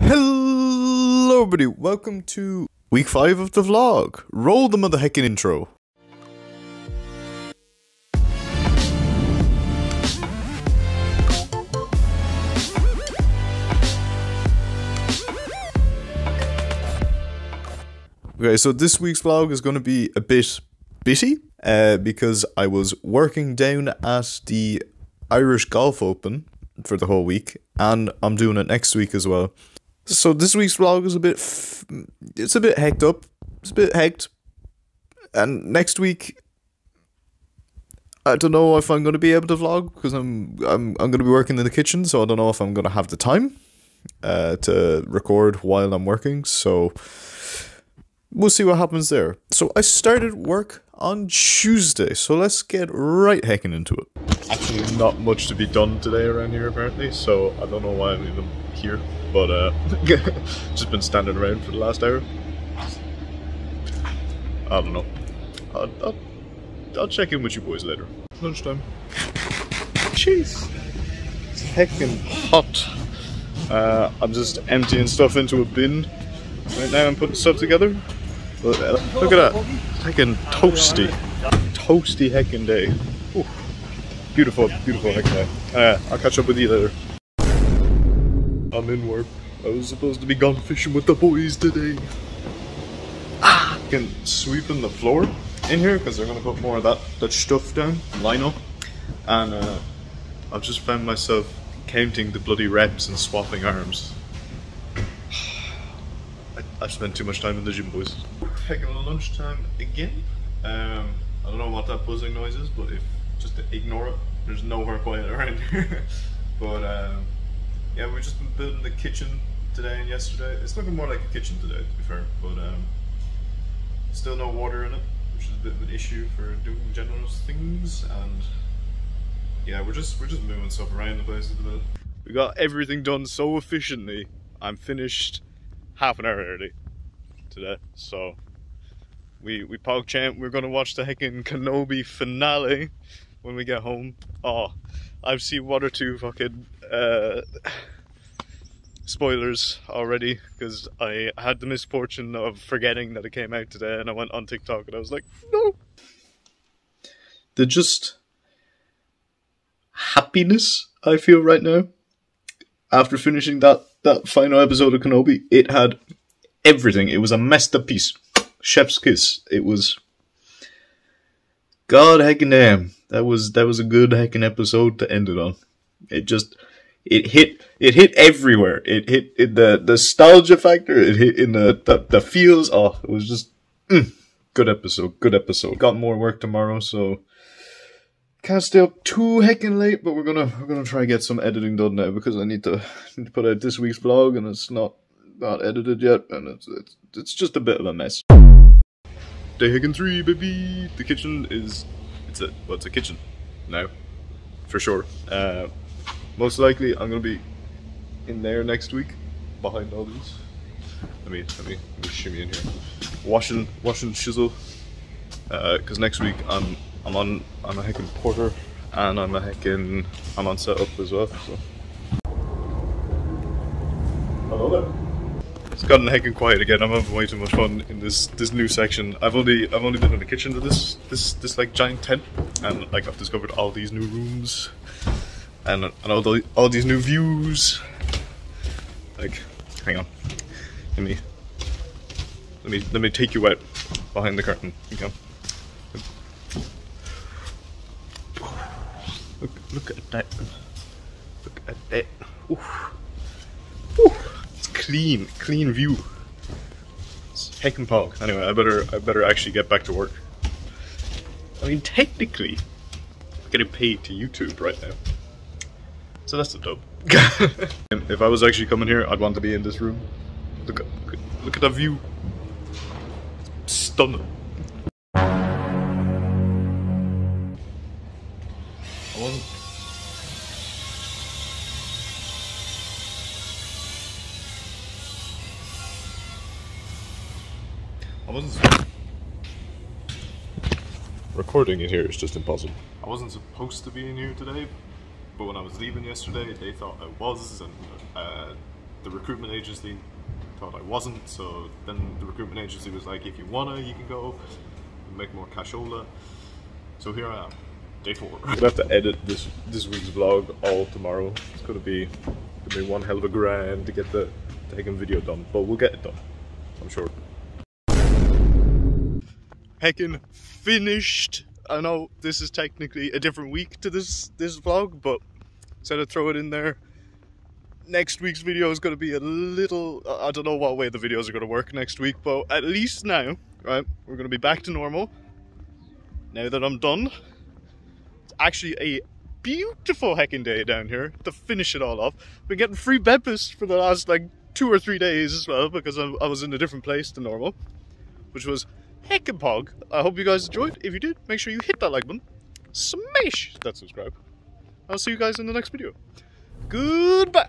Hello everybody, welcome to week 5 of the vlog. Roll the mother heckin' intro. Okay, so this week's vlog is going to be a bit bitty because I was working down at the Irish Golf Open for the whole week, and I'm doing it next week as well. So this week's vlog is a bit hecked up, it's a bit hecked, and next week, I don't know if I'm going to be able to vlog, because I'm going to be working in the kitchen, so I don't know if I'm going to have the time to record while I'm working, so we'll see what happens there. So I started work on Tuesday, so let's get right heckin' into it. Actually not much to be done today around here apparently, so I don't know why I'm even here. But just been standing around for the last hour. I don't know. I'll check in with you boys later. Lunchtime. Jeez, it's heckin' hot. I'm just emptying stuff into a bin right now and putting stuff together. Look at that, heckin' toasty, toasty heckin' day. Ooh. Beautiful, beautiful heckin' day. I'll catch up with you later. I'm in work. I was supposed to be gone fishing with the boys today. Ah, can sweeping the floor in here because they're gonna put more of that stuff down, line up, and I've just found myself counting the bloody reps and swapping arms. I've spent too much time in the gym, boys. Heckin' lunchtime again. I don't know what that buzzing noise is, but if just to ignore it, there's nowhere quiet around here. But yeah, we've just been building the kitchen today and yesterday. It's looking more like a kitchen today, to be fair, but still no water in it, which is a bit of an issue for doing general things. And yeah, we're just moving stuff around the place at the minute. We got everything done so efficiently. I'm finished half an hour early today, so we pogchamp. We're gonna watch the heckin' Kenobi finale when we get home. Oh, I've seen one or two fucking spoilers already because I had the misfortune of forgetting that it came out today, and I went on TikTok and I was like, no. The just happiness I feel right now after finishing that final episode of Kenobi. It had everything. It was a masterpiece. Chef's kiss. It was God heckin' damn. That was a good heckin' episode to end it on. It hit everywhere. It hit in the nostalgia factor. It hit in the feels. Oh, it was just good episode. Good episode. Got more work tomorrow, so can't stay up too heckin' late. But we're gonna try and get some editing done now because I need to put out this week's vlog, and it's not edited yet, and it's just a bit of a mess. Day heckin' 3, baby. The kitchen is. Well, it's a kitchen now, for sure. Most likely, I'm gonna be in there next week, behind all these. Let me shimmy in here, washing shizzle. Cause next week I'm a heckin' porter, and I'm on setup as well. So. Hello there. It's gotten heckin' quiet again. I'm having way too much fun in this new section. I've only been in the kitchen to this like giant tent, and like I've discovered all these new rooms. And all these new views. Like, hang on, let me take you out behind the curtain. Okay. Look at that. Look at that. Oof. Oof. It's clean view. It's heckin' pog. Anyway, I better actually get back to work. I mean, technically, I'm getting paid to YouTube right now. So that's the dope. If I was actually coming here, I'd want to be in this room. Look at that view. It's stunning. I wasn't. Recording in here is just impossible. I wasn't supposed to be in here today. But when I was leaving yesterday, they thought I was, and the recruitment agency thought I wasn't, so then the recruitment agency was like, if you wanna, you can go make more cashola. So here I am, day 4. We'll have to edit this week's vlog all tomorrow. It's gonna be one hell of a grind to get the taken video done, but we'll get it done, I'm sure. Heckin' finished. I know this is technically a different week to this vlog, but said I'd throw it in there. Next week's video is going to be a little, I don't know what way the videos are going to work next week, but at least now, right, we're going to be back to normal. Now that I'm done, it's actually a beautiful heckin' day down here to finish it all off. Been getting free breakfast for the last like 2 or 3 days as well, because I was in a different place than normal, which was heckin' pog. I hope you guys enjoyed. If you did, make sure you hit that like button, smash that subscribe. I'll see you guys in the next video. Goodbye.